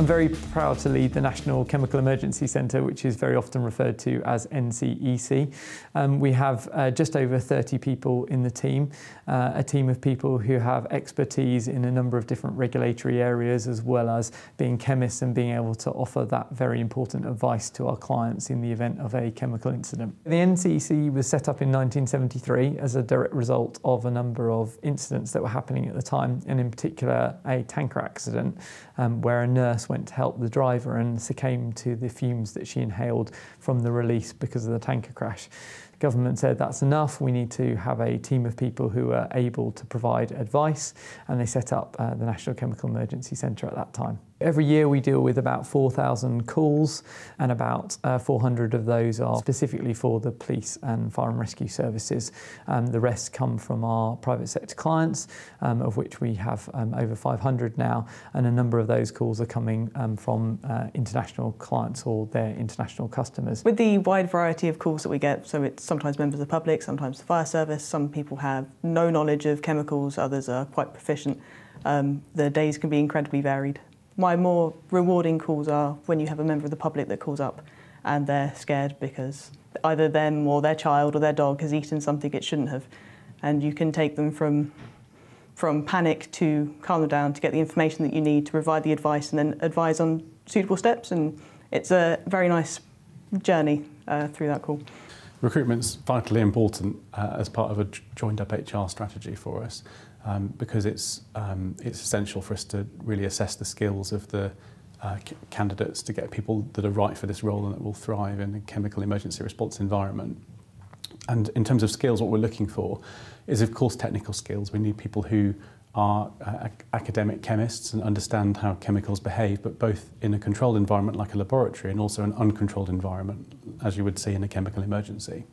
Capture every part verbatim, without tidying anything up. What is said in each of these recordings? I'm very proud to lead the National Chemical Emergency Centre, which is very often referred to as N C E C. Um, we have uh, just over thirty people in the team, uh, a team of people who have expertise in a number of different regulatory areas, as well as being chemists and being able to offer that very important advice to our clients in the event of a chemical incident. The N C E C was set up in nineteen seventy-three as a direct result of a number of incidents that were happening at the time, and in particular a tanker accident um, where a nurse went to help the driver and succumbed to the fumes that she inhaled from the release because of the tanker crash. The government said that's enough, we need to have a team of people who are able to provide advice, and they set up uh, the National Chemical Emergency Centre at that time. Every year we deal with about four thousand calls, and about uh, four hundred of those are specifically for the police and fire and rescue services. Um, the rest come from our private sector clients, um, of which we have um, over five hundred now, and a number of those calls are coming um, from uh, international clients or their international customers. With the wide variety of calls that we get, so it's sometimes members of the public, sometimes the fire service, some people have no knowledge of chemicals, others are quite proficient, um, the days can be incredibly varied. My more rewarding calls are when you have a member of the public that calls up and they're scared because either them or their child or their dog has eaten something it shouldn't have, and you can take them from from panic to calm them down, to get the information that you need, to provide the advice and then advise on suitable steps, and it's a very nice journey uh, through that call. Recruitment's vitally important uh, as part of a joined-up H R strategy for us. Um, because it's, um, it's essential for us to really assess the skills of the uh, candidates to get people that are right for this role and that will thrive in a chemical emergency response environment. And in terms of skills, what we're looking for is, of course, technical skills. We need people who are uh, academic chemists and understand how chemicals behave, but both in a controlled environment like a laboratory and also an uncontrolled environment, as you would see in a chemical emergency.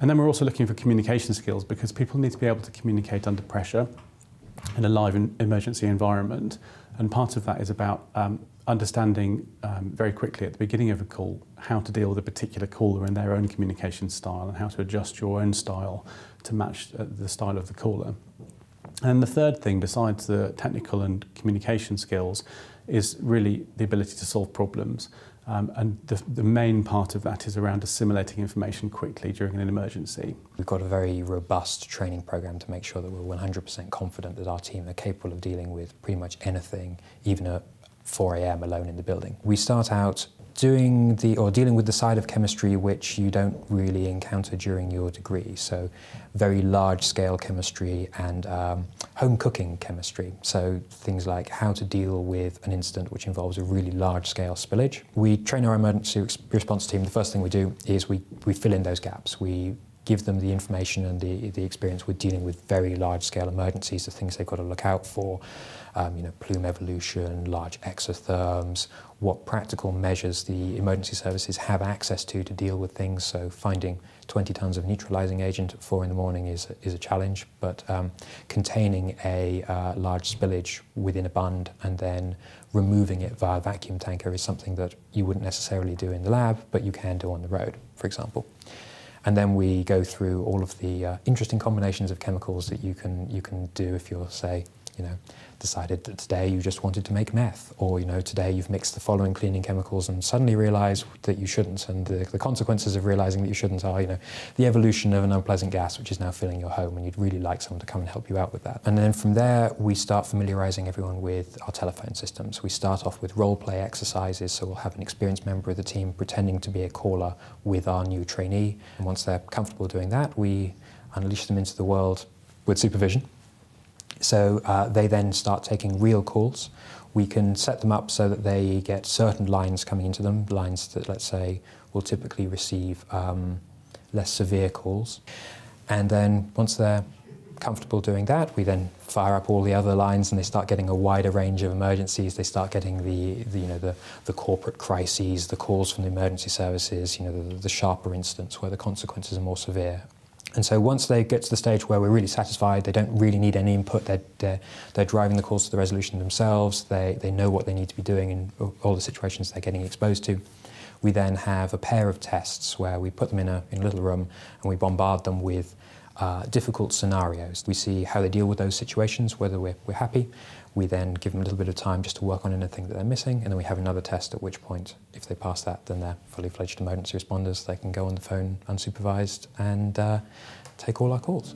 And then we're also looking for communication skills, because people need to be able to communicate under pressure in a live emergency environment. And part of that is about um, understanding um, very quickly at the beginning of a call how to deal with a particular caller and their own communication style, and how to adjust your own style to match uh, the style of the caller. And the third thing, besides the technical and communication skills, is really the ability to solve problems. Um, and the, the main part of that is around assimilating information quickly during an emergency. We've got a very robust training programme to make sure that we're one hundred percent confident that our team are capable of dealing with pretty much anything, even at four A M alone in the building. We start out doing the, or dealing with the side of chemistry which you don't really encounter during your degree, so very large-scale chemistry and um, home cooking chemistry, so things like how to deal with an incident which involves a really large-scale spillage. We train our emergency response team. The first thing we do is we, we fill in those gaps. We give them the information and the, the experience with dealing with very large-scale emergencies, the things they've got to look out for, um, you know, plume evolution, large exotherms, what practical measures the emergency services have access to to deal with things. So finding twenty tonnes of neutralising agent at four in the morning is, is a challenge, but um, containing a uh, large spillage within a bund and then removing it via vacuum tanker is something that you wouldn't necessarily do in the lab, but you can do on the road, for example. And then we go through all of the uh, interesting combinations of chemicals that you can you can do if you're, say, you know, decided that today you just wanted to make meth, or, you know, today you've mixed the following cleaning chemicals and suddenly realise that you shouldn't, and the, the consequences of realising that you shouldn't are, you know, the evolution of an unpleasant gas which is now filling your home, and you'd really like someone to come and help you out with that. And then from there we start familiarising everyone with our telephone systems. We start off with role play exercises, so we'll have an experienced member of the team pretending to be a caller with our new trainee, and once they're comfortable doing that we unleash them into the world with supervision. So uh, they then start taking real calls. We can set them up so that they get certain lines coming into them, lines that, let's say, will typically receive um, less severe calls. And then once they're comfortable doing that, we then fire up all the other lines, and they start getting a wider range of emergencies. They start getting the, the you know, the, the corporate crises, the calls from the emergency services, you know, the, the sharper incidents where the consequences are more severe. And so once they get to the stage where we're really satisfied, they don't really need any input, they're, they're, they're driving the calls to the resolution themselves, they, they know what they need to be doing in all the situations they're getting exposed to. We then have a pair of tests where we put them in a, in a little room and we bombard them with uh, difficult scenarios. We see how they deal with those situations, whether we're, we're happy. We then give them a little bit of time just to work on anything that they're missing, and then we have another test, at which point, if they pass that, then they're fully fledged emergency responders. They can go on the phone unsupervised and uh, take all our calls.